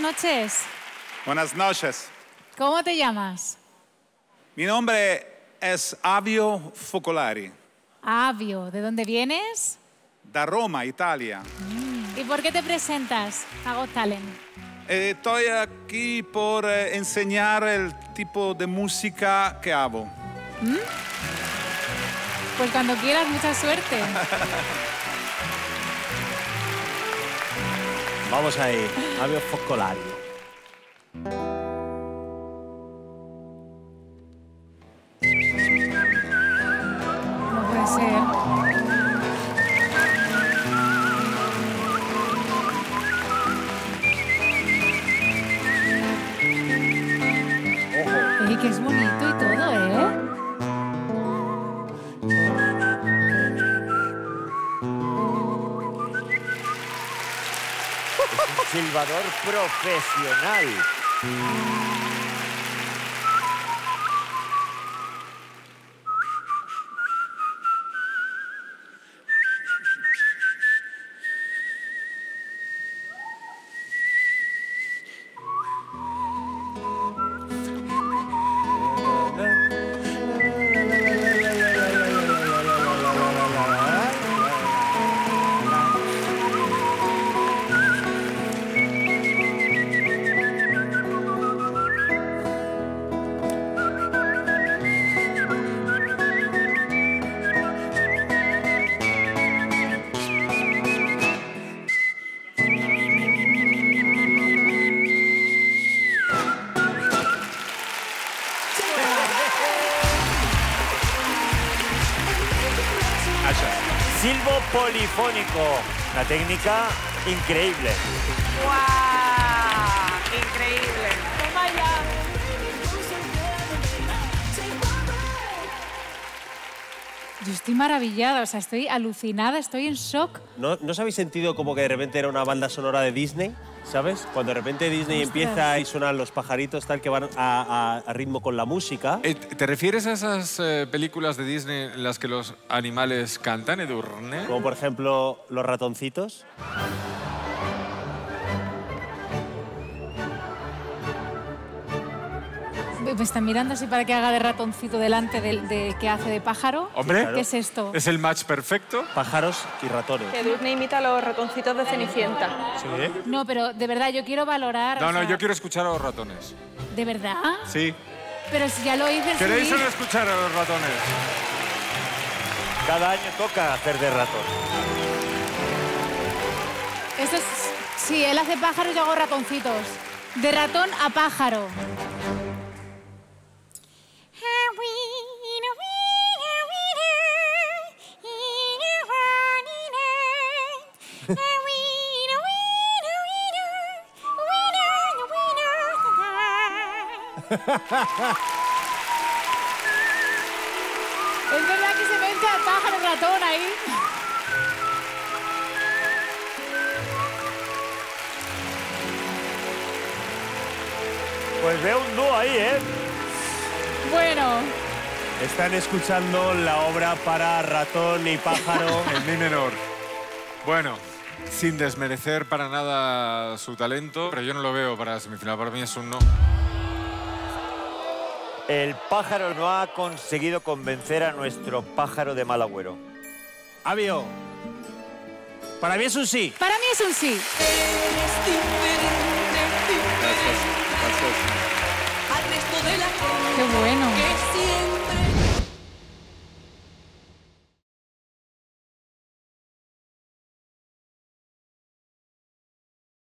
buenas noches. Buenas noches. ¿Cómo te llamas? Mi nombre es Avio Focolari. Avio, ¿de dónde vienes? De Roma, Italia. ¿Y por qué te presentas a Got Talent? Estoy aquí por enseñar el tipo de música que hago. Pues cuando quieras, mucha suerte. Vamos ahí, Avio Focolari. No puede ser. Que es bonito y todo, ¿eh? Es un silbador profesional. Silbo polifónico, una técnica increíble. ¡Wow! Increíble. ¡Toma ya! Yo estoy maravillada, o sea, estoy alucinada, estoy en shock. ¿No os habéis sentido como que de repente era una banda sonora de Disney? ¿Sabes? Cuando de repente Disney empieza y suenan los pajaritos tal que van a ritmo con la música. ¿Te refieres a esas películas de Disney en las que los animales cantan, Edurne? Como por ejemplo, los ratoncitos. Me están mirando así para que haga de ratoncito delante de que hace de pájaro. Hombre, ¿qué es esto? Es el match perfecto. Pájaros y ratones. Que Edurne imita a los ratoncitos de Cenicienta. ¿Sí? No, pero de verdad, yo quiero valorar... No, yo quiero escuchar a los ratones. ¿De verdad? Sí. Pero si ya lo hice... ¿Queréis o no escuchar a los ratones? Cada año toca hacer de ratón. Esto es... Sí, él hace pájaros, yo hago ratoncitos. De ratón a pájaro. Es verdad que se me entra el pájaro ratón ahí. Pues veo un dúo ahí, ¿eh? Bueno. Están escuchando la obra para ratón y pájaro en mi menor. Bueno, sin desmerecer para nada su talento, pero yo no lo veo para semifinal, para mí es un no. El pájaro no ha conseguido convencer a nuestro pájaro de mal agüero. Avio, para mí es un sí. Para mí es un sí. Gracias. Qué bueno.